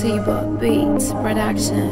Seabird Beats Production.